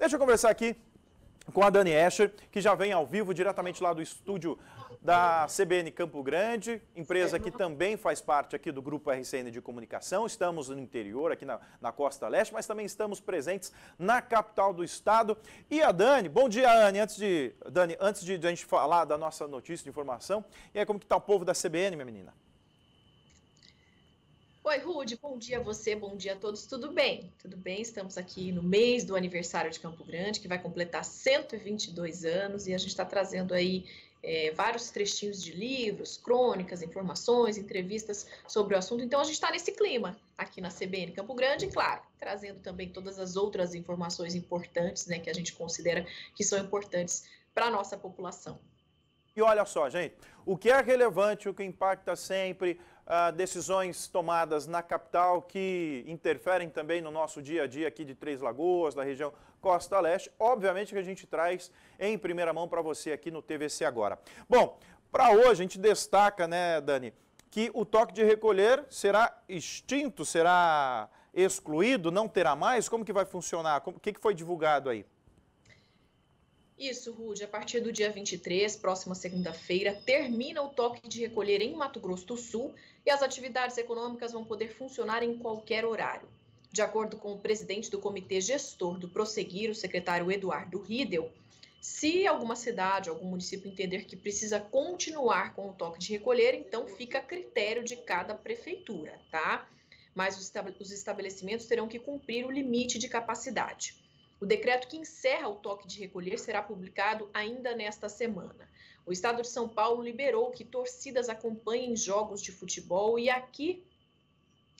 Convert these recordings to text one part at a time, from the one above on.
Deixa eu conversar aqui com a Dani Escher, que já vem ao vivo diretamente lá do estúdio da CBN Campo Grande, empresa que também faz parte aqui do Grupo RCN de Comunicação. Estamos no interior, aqui na Costa Leste, mas também estamos presentes na capital do estado. E a Dani, bom dia, Anne. Antes de a gente falar da nossa notícia de informação, e aí, como que está o povo da CBN, minha menina? Oi, Rude, bom dia a você, bom dia a todos, tudo bem? Tudo bem, estamos aqui no mês do aniversário de Campo Grande, que vai completar 122 anos, e a gente está trazendo aí vários trechinhos de livros, crônicas, informações, entrevistas sobre o assunto. Então, a gente está nesse clima aqui na CBN Campo Grande, e claro, trazendo também todas as outras informações importantes, né, que a gente considera que são importantes para a nossa população. E olha só, gente, o que é relevante, o que impacta sempre, decisões tomadas na capital que interferem também no nosso dia a dia aqui de Três Lagoas, da região Costa Leste, obviamente que a gente traz em primeira mão para você aqui no TVC Agora. Bom, para hoje a gente destaca, né, Dani, que o toque de recolher será extinto, será excluído, não terá mais? Como que vai funcionar? O que foi divulgado aí? Isso, Rude, a partir do dia 23, próxima segunda-feira, termina o toque de recolher em Mato Grosso do Sul e as atividades econômicas vão poder funcionar em qualquer horário. De acordo com o presidente do Comitê Gestor do Prosseguir, o secretário Eduardo Riedel, se alguma cidade, algum município entender que precisa continuar com o toque de recolher, então fica a critério de cada prefeitura, tá? Mas os estabelecimentos terão que cumprir o limite de capacidade. O decreto que encerra o toque de recolher será publicado ainda nesta semana. O estado de São Paulo liberou que torcidas acompanhem jogos de futebol e aqui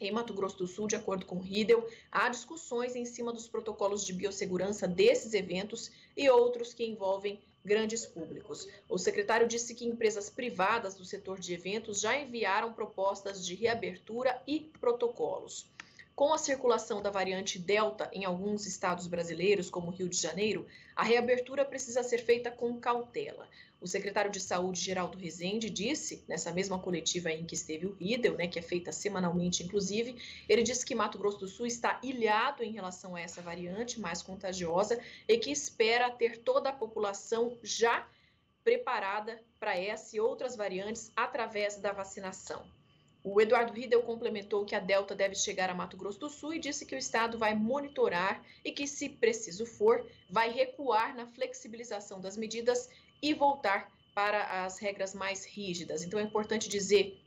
em Mato Grosso do Sul, de acordo com Riedel, há discussões em cima dos protocolos de biossegurança desses eventos e outros que envolvem grandes públicos. O secretário disse que empresas privadas do setor de eventos já enviaram propostas de reabertura e protocolos. Com a circulação da variante Delta em alguns estados brasileiros, como Rio de Janeiro, a reabertura precisa ser feita com cautela. O secretário de Saúde, Geraldo Rezende, disse, nessa mesma coletiva em que esteve o Riedel, né, que é feita semanalmente, inclusive, ele disse que Mato Grosso do Sul está ilhado em relação a essa variante mais contagiosa e que espera ter toda a população já preparada para essa e outras variantes através da vacinação. O Eduardo Riedel complementou que a Delta deve chegar a Mato Grosso do Sul e disse que o estado vai monitorar e que, se preciso for, vai recuar na flexibilização das medidas e voltar para as regras mais rígidas. Então, é importante dizer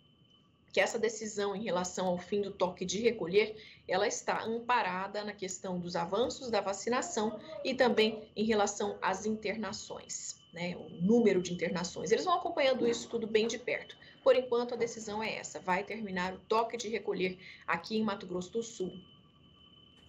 que essa decisão em relação ao fim do toque de recolher, ela está amparada na questão dos avanços da vacinação e também em relação às internações, né, o número de internações. Eles vão acompanhando isso tudo bem de perto. Por enquanto, a decisão é essa. Vai terminar o toque de recolher aqui em Mato Grosso do Sul.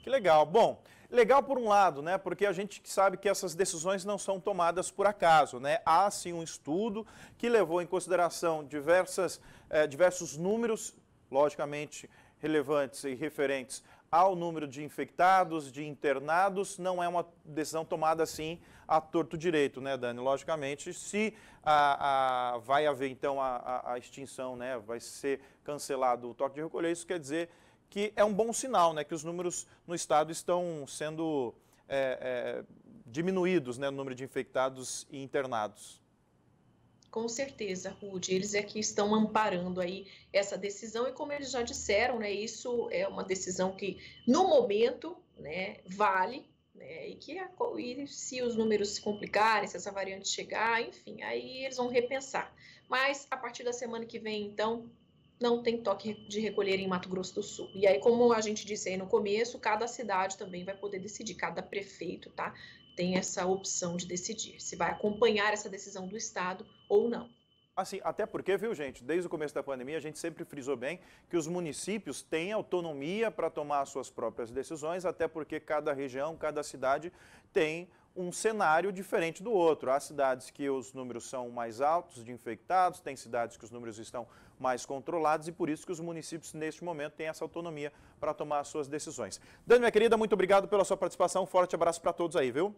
Que legal. Bom, legal por um lado, né? Porque a gente sabe que essas decisões não são tomadas por acaso, né? Há sim um estudo que levou em consideração diversos números, logicamente relevantes e referentes ao número de infectados, de internados. Não é uma decisão tomada assim a torto direito, né, Dani? Logicamente, se vai haver então a extinção, né, vai ser cancelado o toque de recolher, isso quer dizer que é um bom sinal, né, que os números no estado estão sendo diminuídos, né, no número de infectados e internados. Com certeza, Rude, eles é que estão amparando aí essa decisão e, como eles já disseram, né, isso é uma decisão que, no momento, né, vale, né, e se os números se complicarem, se essa variante chegar, enfim, aí eles vão repensar. Mas, a partir da semana que vem, então, não tem toque de recolher em Mato Grosso do Sul. E aí, como a gente disse aí no começo, cada cidade também vai poder decidir, cada prefeito, tá? Tem essa opção de decidir se vai acompanhar essa decisão do estado ou não. Assim, até porque, viu, gente, desde o começo da pandemia a gente sempre frisou bem que os municípios têm autonomia para tomar as suas próprias decisões, até porque cada região, cada cidade tem um cenário diferente do outro. Há cidades que os números são mais altos de infectados, tem cidades que os números estão mais controlados e por isso que os municípios, neste momento, têm essa autonomia para tomar as suas decisões. Dani, minha querida, muito obrigado pela sua participação. Um forte abraço para todos aí, viu?